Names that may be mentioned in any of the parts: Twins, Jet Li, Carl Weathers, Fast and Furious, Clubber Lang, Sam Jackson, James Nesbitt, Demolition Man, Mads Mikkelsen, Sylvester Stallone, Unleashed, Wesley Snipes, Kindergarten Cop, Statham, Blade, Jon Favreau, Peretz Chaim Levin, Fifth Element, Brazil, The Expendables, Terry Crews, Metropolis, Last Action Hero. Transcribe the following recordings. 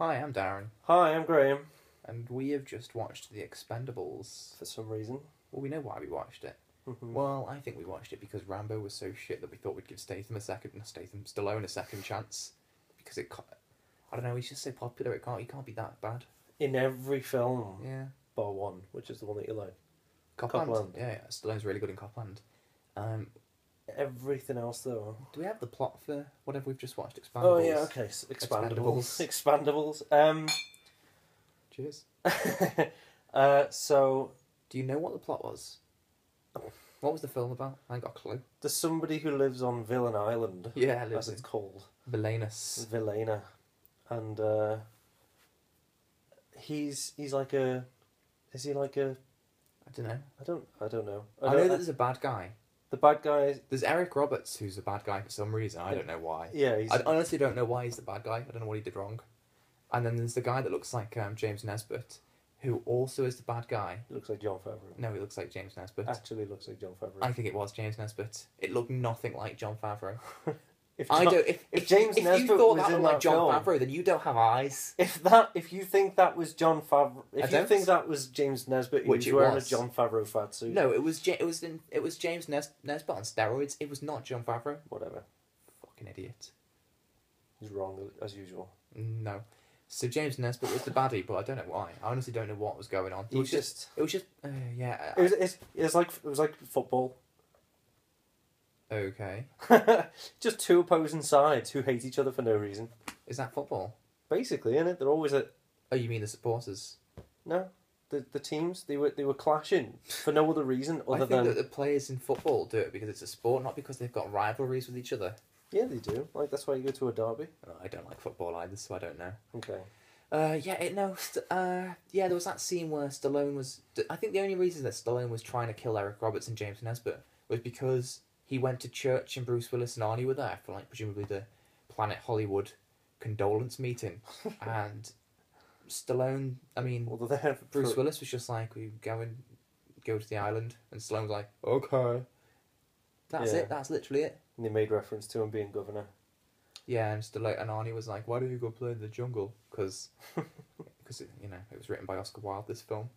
Hi, I'm Darren. Hi, I'm Graham. And we have just watched The Expendables. For some reason. Well, we know why we watched it. Mm-hmm. Well, I think we watched it because Rambo was so shit that we thought we'd give Stallone a second chance. Because it, I don't know, he's just so popular, he can't be that bad. In every film. Yeah. Bar one, which is the one that you like. Copland. Yeah, Stallone's really good in Copland. Everything else though. Do we have the plot for whatever we've just watched? Expendables. Oh yeah, okay. So, Expendables. Cheers. So, do you know what the plot was? What was the film about? I ain't got a clue. There's somebody who lives on Villain Island. Yeah, as it's called. Villaina. And he's like a. Is he like a? I don't know. I don't know. I know that there's a bad guy. The bad guy... There's Eric Roberts, who's the bad guy for some reason. I don't know why. Yeah, I honestly don't know why he's the bad guy. I don't know what he did wrong. And then there's the guy that looks like James Nesbitt, who also is the bad guy. He looks like Jon Favreau. No, he looks like James Nesbitt. Actually looks like Jon Favreau. I think it was James Nesbitt. It looked nothing like Jon Favreau. If you thought that looked like Jon Favreau, then you don't have eyes. If you think that was Jon Favreau, think that was James Nesbitt, who was wearing a Jon Favreau fat suit. No, it was James Nesbitt on steroids. It was not Jon Favreau. Whatever. Fucking idiot. He's wrong as usual. No. So James Nesbitt was the baddie, but I don't know why. I honestly don't know what was going on. It was just. It was like football. Okay. Just two opposing sides who hate each other for no reason. Is that football? Basically, isn't it? They're always at... Oh, you mean the supporters? No. The teams, they were clashing for no other reason other than... I think that the players in football do it because it's a sport, not because they've got rivalries with each other. Yeah, they do. Like, that's why you go to a derby. Oh, I don't like football either, so I don't know. Okay. There was that scene where Stallone was... I think the only reason that Stallone was trying to kill Eric Roberts and James Nesbitt was because... He went to church and Bruce Willis and Arnie were there for, like, presumably the Planet Hollywood condolence meeting. And Stallone, Bruce Willis was just like, we go to the island. And Stallone was like, okay. That's it. That's literally it. And they made reference to him being governor. Yeah, and Stallone and Arnie was like, why don't you go play in the jungle? Because it was written by Oscar Wilde, this film.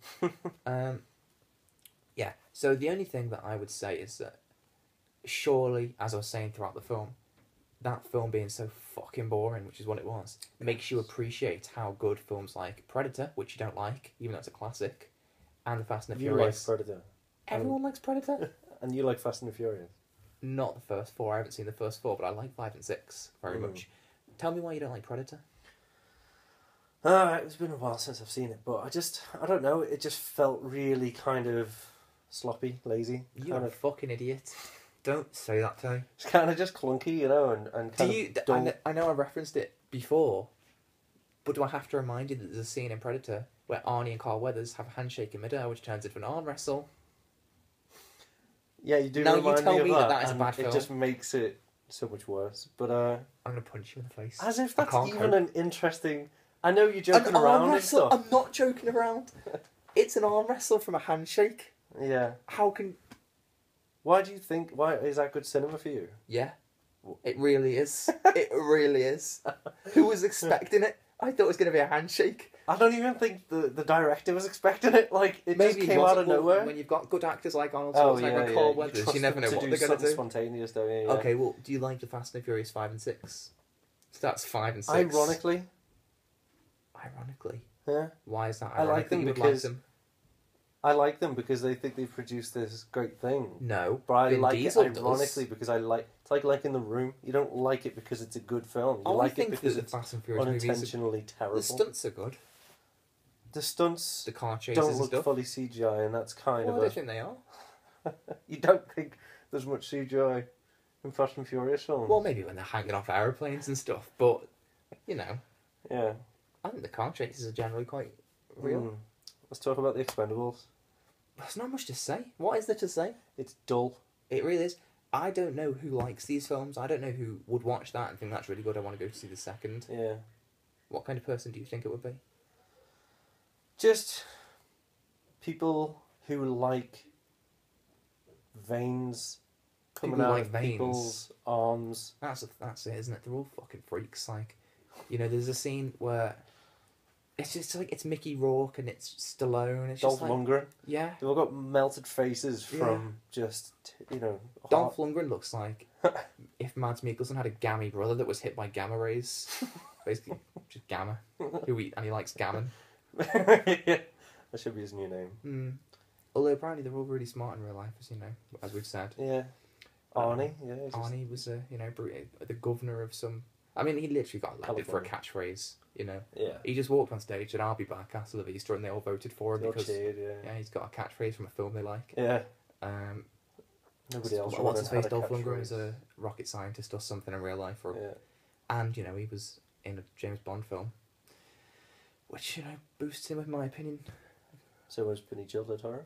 Yeah, so the only thing that I would say is that, surely, as I was saying throughout the film, that film being so fucking boring, which is what it was, makes you appreciate how good films like Predator, which you don't like, even though it's a classic, and the Fast and the Furious. You like Predator. Everyone likes Predator. And you like Fast and the Furious. Not the first four. I haven't seen the first four, but I like 5 and 6 very much. Tell me why you don't like Predator. It's been a while since I've seen it, but I don't know. It just felt really kind of sloppy, lazy. You're a fucking idiot. Don't say that to me. It's kind of just clunky, and I know I referenced it before, but do I have to remind you that there's a scene in Predator where Arnie and Carl Weathers have a handshake in midair, which turns into an arm wrestle? Yeah, you do. Now you tell me that is a bad film. It just makes it so much worse. But I'm gonna punch you in the face. As if that's even an interesting. I know you're joking around and stuff. I'm not joking around. It's an arm wrestle from a handshake. Yeah. How can? Why do you think... Why is that good cinema for you? Yeah. It really is. It really is. Who was expecting it? I thought it was going to be a handshake. I don't even think the director was expecting it. Like, it just came out of nowhere. When you've got good actors like Arnold Schwarzenegger and Carl Weathers, you never know what they're going to do. Spontaneous, don't you? Yeah. Okay, well, do you like the Fast and the Furious 5 and 6? So that's 5 and 6. Ironically? Yeah. Why is that ironic? I like them because... I like them because they think they've produced this great thing. No, but I like it ironically because it's like in The Room. You don't like it because it's a good film. I think it's Fast and Furious unintentionally terrible. The stunts are good. The stunts, the car chases, don't look fully CGI, and that's kind of. Well, I don't think they are. You don't think there's much CGI in Fast and Furious films? Well, maybe when they're hanging off aeroplanes and stuff, but yeah, I think the car chases are generally quite real. Mm. Let's talk about The Expendables. There's not much to say. What is there to say? It's dull. It really is. I don't know who likes these films. I don't know who would watch that and think that's really good. I want to go to see the second. Yeah. What kind of person do you think it would be? Just people who like veins coming out of people's arms. That's it, isn't it? They're all fucking freaks. Like, there's a scene where It's just like it's Mickey Rourke and it's Stallone. It's Dolph Lundgren. Yeah, they've all got melted faces from just Dolph Lundgren looks like if Mads Mikkelsen had a gammy brother that was hit by gamma rays, basically just gamma. And he likes gammon. Yeah. That should be his new name. Mm. Although apparently they're all really smart in real life, as you know, as we've said. Yeah, Arnie. Arnie was the governor of some. I mean, he literally got elected for a catchphrase. Yeah. He just walked on stage and "I'll be back, Castle of Easter," and they all voted for him because he's got a catchphrase from a film they like. Yeah. Nobody else. What's his face? Dolph Lundgren was a rocket scientist or something in real life, and he was in a James Bond film, which boosts him, in my opinion. So was Benicio del Toro.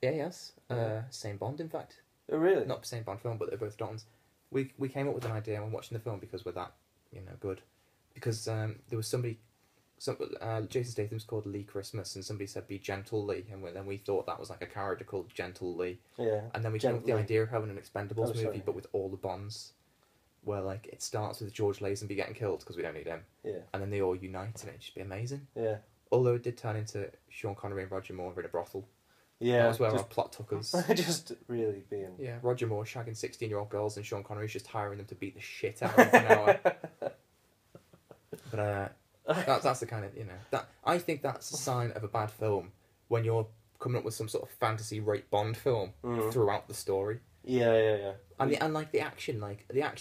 Yeah. Yes. Yeah. Same Bond, in fact. Oh really? Not the same Bond film, but they're both Dons. We came up with an idea when watching the film because we're that good. Because there was somebody, Jason Statham's called Lee Christmas, and somebody said be gentle Lee, and then we thought that was like a character called Gentle Lee. Yeah. And then we came up with the idea of having an Expendables movie, but with all the Bonds, where like it starts with George Lazenby getting killed because we don't need him. Yeah. And then they all unite, and it'd just be amazing. Yeah. Although it did turn into Sean Connery and Roger Moore in a brothel. Yeah. That was where our plot took us. Just really being. Yeah. Roger Moore shagging 16-year-old girls, and Sean Connery's just hiring them to beat the shit out of an hour. But that's the kind of I think that's a sign of a bad film when you're coming up with some sort of fantasy rape Bond film throughout the story. Yeah. And the action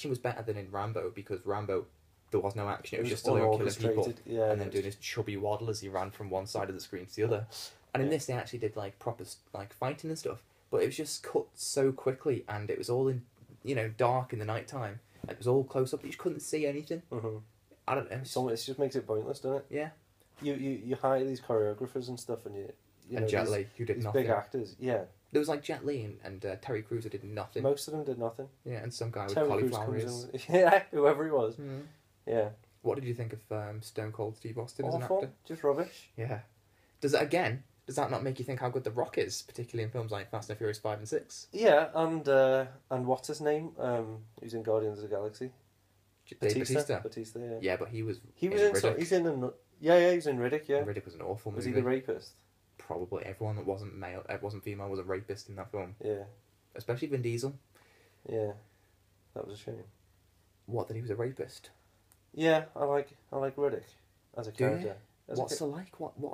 was better than in Rambo, because Rambo there was no action; it was just Stallone killing people and then doing his chubby waddle as he ran from one side of the screen to the other. And in this, they actually did like proper fighting and stuff, but it was just cut so quickly, and it was all in dark in the nighttime. It was all close up; you just couldn't see anything. Mm-hmm. I don't know. It just makes it pointless, doesn't it? Yeah. You hire these choreographers and stuff, and Jet Li, who did nothing. Big actors, yeah. There was like Jet Li and Terry Crews who did nothing. Most of them did nothing. Yeah, and some guy Terry with cauliflower ears. Yeah, whoever he was. Mm-hmm. Yeah. What did you think of Stone Cold Steve Austin as an actor? Just rubbish. Yeah. Does that not make you think how good The Rock is, particularly in films like Fast and Furious 5 and 6? Yeah, and what's his name? Who's in Guardians of the Galaxy? Dave Bautista. Yeah, but he was in Riddick. He's in Riddick. Yeah, Riddick was an awful movie. Was he the rapist? Probably everyone that wasn't male, wasn't female, was a rapist in that film. Yeah, especially Vin Diesel. Yeah, that was a shame. What, that he was a rapist? Yeah, I like Riddick as a character. What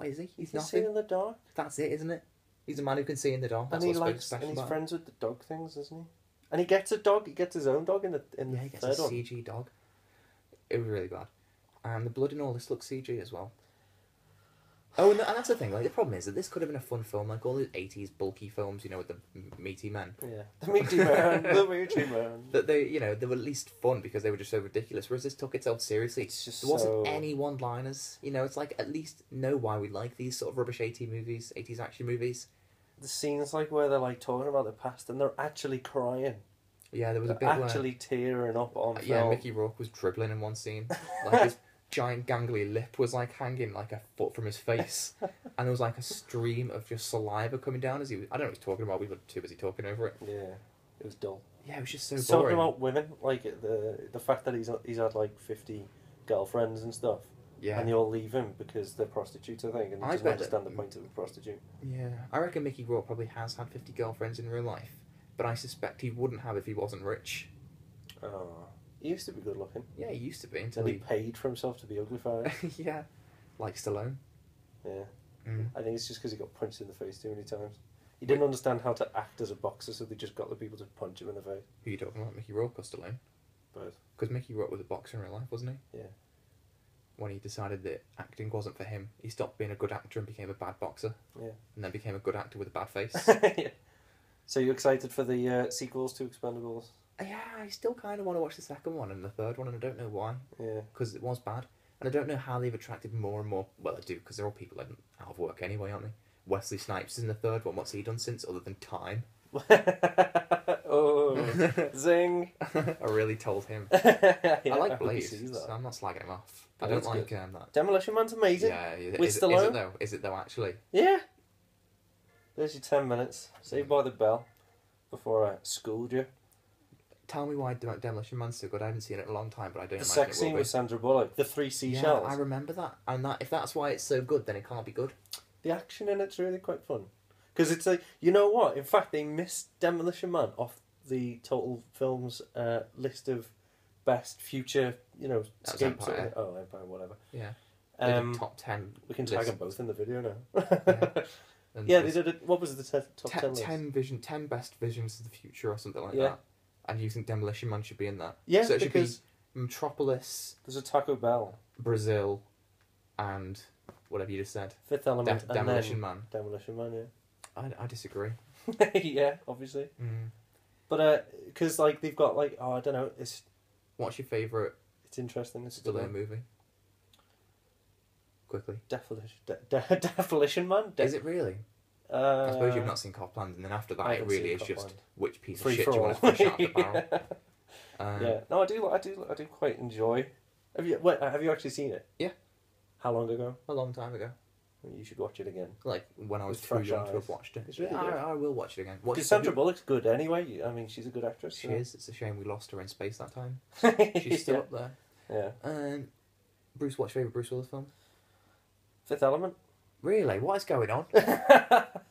is he? He's nothing. See in the dark. That's it, isn't it? He's a man who can see in the dark. That's he's friends with the dog things, isn't he? And he gets a dog. He gets his own dog in the third one. He gets a CG dog. It was really bad. And the blood and all this looks CG as well. Oh, and that's the thing. Like, the problem is that this could have been a fun film, like all the 80s bulky films, with the meaty men. Yeah, the meaty man. That they were at least fun because they were just so ridiculous. Whereas this took itself seriously. It's just wasn't any one-liners. It's like at least know why we like these sort of rubbish 80s action movies. The scenes where they're talking about the past and they're actually crying. Yeah, there was a bit actually tearing up on film. Yeah, Mickey Rourke was dribbling in one scene. His giant gangly lip was hanging a foot from his face, and there was a stream of just saliva coming down as he was. I don't know what he was talking about. We were too busy talking over it. Yeah, it was dull. Yeah, it was just so boring. Talking about women, the fact that he's had 50 girlfriends and stuff. Yeah. And they all leave him because they're prostitutes, I think, and they just understand the point of a prostitute. Yeah. I reckon Mickey Rourke probably has had 50 girlfriends in real life, but I suspect he wouldn't have if he wasn't rich. Oh. He used to be good looking. Yeah, he used to be. Until he paid for himself to be uglified. Yeah. Like Stallone. Yeah. Mm. I think it's just because he got punched in the face too many times. He didn't understand how to act as a boxer, so they just got the people to punch him in the face. Who are you talking about, Mickey Rourke or Stallone? Both. Because Mickey Rourke was a boxer in real life, wasn't he? Yeah. When he decided that acting wasn't for him, he stopped being a good actor and became a bad boxer. Yeah. And then became a good actor with a bad face. Yeah. So you're excited for the sequels to Expendables? Yeah, I still kind of want to watch the second one and the third one, and I don't know why. Yeah. Because it was bad. And I don't know how they've attracted more and more... Well, I do, because they're all people that are out of work anyway, aren't they? Wesley Snipes is in the third one. What's he done since, other than Time? Oh, zing. I really told him. Yeah, I like Blade, so I'm not slagging him off. I don't like that. Demolition Man's amazing. Yeah, is it though? Is it though, actually? Yeah. There's your 10 minutes. Saved by the Bell before I schooled you. Tell me why Demolition Man's so good. I haven't seen it in a long time, but I don't know. The sex scene with Sandra Bullock, the three seashells. Yeah, I remember that. And that if that's why it's so good, then it can't be good. The action in it's really quite fun. Because it's like, you know what? In fact, they missed Demolition Man off the Total Films list of best future, you know, escapes. Oh, Empire, whatever. Yeah. Top 10. We can tag them both in the video now. Yeah. And yeah, they did a, what was the top 10 list? 10 best visions of the future or something like that. And you think Demolition Man should be in that? Yeah, so it should be Metropolis. There's a Taco Bell. Brazil. And whatever you just said. Fifth Element. Demolition Man. Demolition Man, yeah. I disagree. Yeah, obviously. Mm. But, because, like, they've got, like, oh, I don't know. It's. What's your favourite? It's interesting. It's a movie. Quickly. Demolition Man? Is it really? I suppose you've not seen Copland, and then after that it really is Copland. Just which piece of shit do you want to push out the barrel. Yeah. No, I do quite enjoy. Have you actually seen it? Yeah. How long ago? A long time ago. You should watch it again. Like when I was too young to have watched it. It's really good. I will watch it again. Because Sandra Bullock's good anyway. I mean, she's a good actress. She is. It's a shame we lost her in space that time. She's still up there. Yeah. Bruce, what's your favourite Bruce Willis film? Fifth Element. Really? What is going on?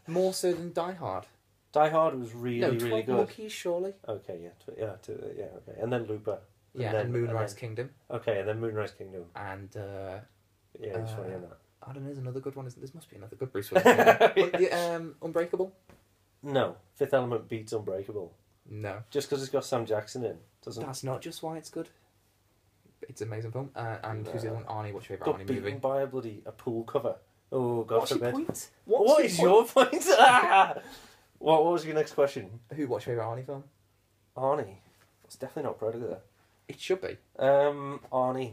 More so than Die Hard. Die Hard was really good. No, 12 Monkeys, surely. Okay, yeah, okay. And then Looper. Yeah, and Moonrise Kingdom. Okay, and then Moonrise Kingdom. And, yeah, just want to hear that. I don't know, there's another good one, isn't there? There must be another good Bruce Willis. Unbreakable? No. Fifth Element beats Unbreakable. No. Just because it's got Sam Jackson in. Doesn't. That's not just why it's good. It's an amazing film. And who's the other one? Arnie, what's your favourite Arnie movie? Got beaten by a pool cover. Oh, God forbid. What's your point? What is your point? What was your next question? What's your favourite Arnie film? Arnie. It's definitely not Predator. It should be. Arnie.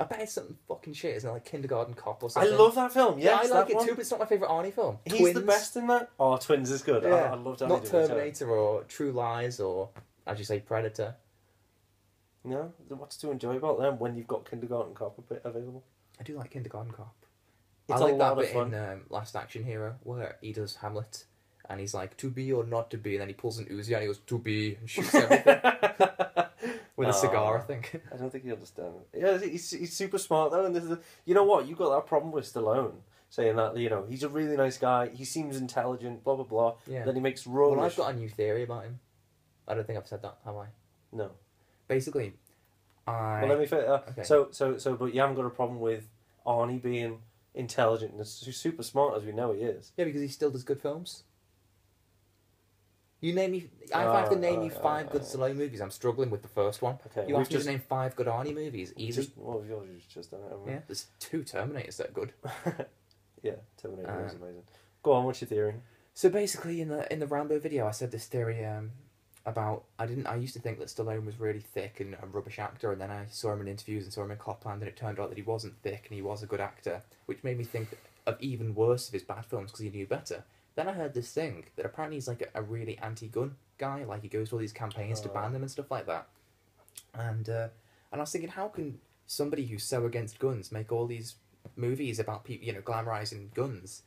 I bet it's something fucking shit, isn't it? Like Kindergarten Cop or something. I love that film. Yes, yeah, I like it too, but it's not my favourite Arnie film. Twins. He's the best in that. Oh, Twins is good. Yeah. I love that. Not Terminator or True Lies or, as you say, Predator. No? What's to enjoy about them when you've got Kindergarten Cop a bit available? I do like Kindergarten Cop. It's I like that bit in Last Action Hero where he does Hamlet and he's like, to be or not to be, and then he pulls an Uzi and he goes, to be, and shoots everything. With a cigar, I think. I don't think you understand. Yeah, he's super smart though, and this is you know what, you've got that problem with Stallone, saying that, you know, he's a really nice guy, he seems intelligent, blah, blah, blah, yeah. Then he makes rubbish. Well, I've got a new theory about him. I don't think I've said that, have I? No. Basically... Well, let me finish. Okay. But you haven't got a problem with Arnie being intelligent and super smart, as we know he is. Yeah, because he still does good films. You name me. If I have to name you five good Stallone movies, I'm struggling with the first one. Okay, you have to name five good Arnie movies. Easy. You've just done it. Haven't we? Yeah, there's two Terminators that are good. Yeah, Terminator is amazing. Go on, what's your theory? So basically, in the Rambo video, I said this theory. I used to think that Stallone was really thick and a rubbish actor, and then I saw him in interviews and saw him in Copland, and it turned out that he wasn't thick and he was a good actor, which made me think of even worse of his bad films because he knew better. Then I heard this thing that apparently he's like a really anti-gun guy, like he goes to all these campaigns to ban them and stuff like that. And I was thinking, how can somebody who's so against guns make all these movies about people, you know, glamorizing guns?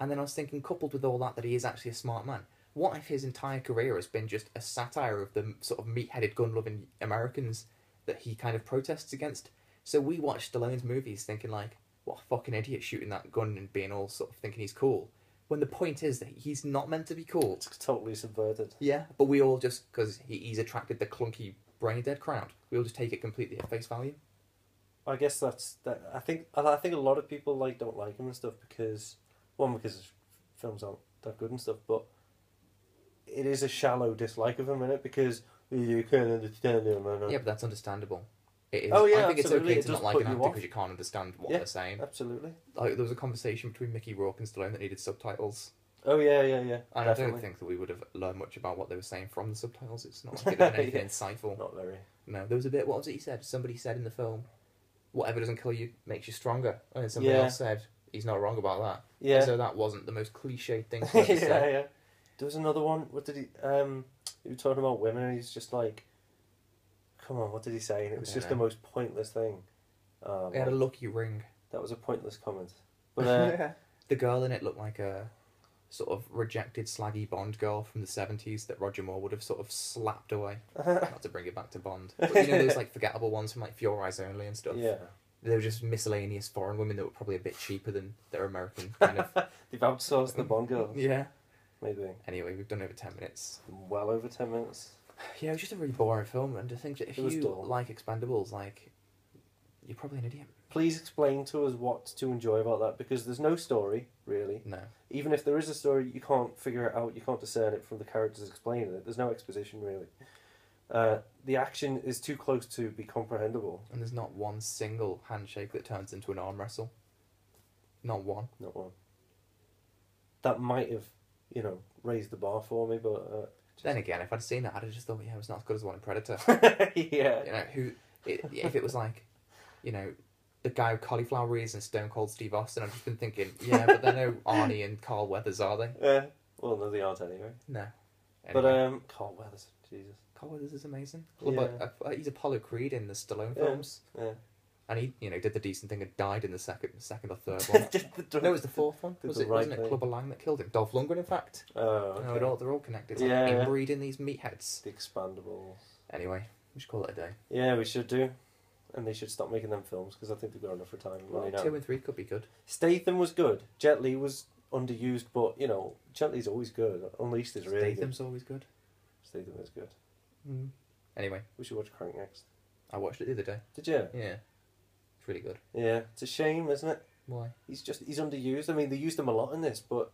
And then I was thinking, coupled with all that he is actually a smart man. What if his entire career has been just a satire of the sort of meat-headed, gun-loving Americans that he kind of protests against? So we watch Stallone's movies thinking like, what a fucking idiot shooting that gun and being all sort of thinking he's cool. When the point is that he's not meant to be cool. It's totally subverted. Yeah, but we all just, because he's attracted the clunky, brain-dead crowd, we all just take it completely at face value. I guess that. I think a lot of people don't like him and stuff because, one, because his films aren't that good and stuff, but... It is a shallow dislike of him, isn't it? Because you can't understand him. Yeah, but that's understandable. It is. Oh, yeah, I think absolutely. It's okay to not like an actor because you can't understand what they're saying. Absolutely. Like, there was a conversation between Mickey Rourke and Stallone that needed subtitles. Oh, yeah. And definitely. I don't think that we would have learned much about what they were saying from the subtitles. It's not like it was anything insightful. Not very. No, there was a bit, what was it he said? Somebody said in the film, whatever doesn't kill you makes you stronger. And then somebody else said, he's not wrong about that. Yeah. And so that wasn't the most cliched thing to ever said. Yeah. There was another one, what did he was talking about women and he's just like, come on, what did he say? And it was just the most pointless thing. He had a lucky ring. That was a pointless comment. But the girl in it looked like a sort of rejected slaggy Bond girl from the 70s that Roger Moore would have sort of slapped away. Not to bring it back to Bond. But, you know, those like forgettable ones from like For Your Eyes Only and stuff. Yeah. They were just miscellaneous foreign women that were probably a bit cheaper than their American kind of... They've outsourced the Bond girls. Yeah. Maybe. Anyway, we've done over 10 minutes. Well over 10 minutes. Yeah, it was just a really boring film, and I think that if you like Expendables, like, you're probably an idiot. Please explain to us what to enjoy about that, because there's no story, really. No. Even if there is a story, you can't figure it out, you can't discern it from the characters explaining it. There's no exposition, really. The action is too close to be comprehensible. And there's not one single handshake that turns into an arm wrestle. Not one. Not one. That might have, you know, raised the bar for me, but... Then again, if I'd seen that, I'd have just thought, yeah, it was not as good as the one in Predator. Yeah. You know, if it was like, you know, the guy with cauliflower ears and Stone Cold Steve Austin, I've just been thinking, yeah, but they're no Arnie and Carl Weathers, are they? Yeah. Well, no, they aren't anyway. No. Anyway. But, Carl Weathers, Jesus. Carl Weathers is amazing. Well, yeah. But he's Apollo Creed in the Stallone films. Yeah. And he, you know, did the decent thing and died in the second or third one. No, it was the fourth one. Wasn't it Clubber Lang that killed him? Dolph Lundgren, in fact. Oh, okay. No, they're all connected. It's like inbreeding these meatheads. The Expendables. Anyway, we should call it a day. Yeah, we should do. And they should stop making them films, because I think they've got enough for time. Well, 2 and 3 could be good. Statham was good. Jet Li was underused, but, you know, Jet Li's always good. Unleashed is really good. Statham's always good. Statham is good. Mm. Anyway. We should watch Crank next. I watched it the other day. Did you? Yeah. Really good. Yeah, it's a shame, isn't it? Why? He's underused. I mean, they used him a lot in this, but